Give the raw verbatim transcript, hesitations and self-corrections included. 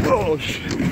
Oh, shit.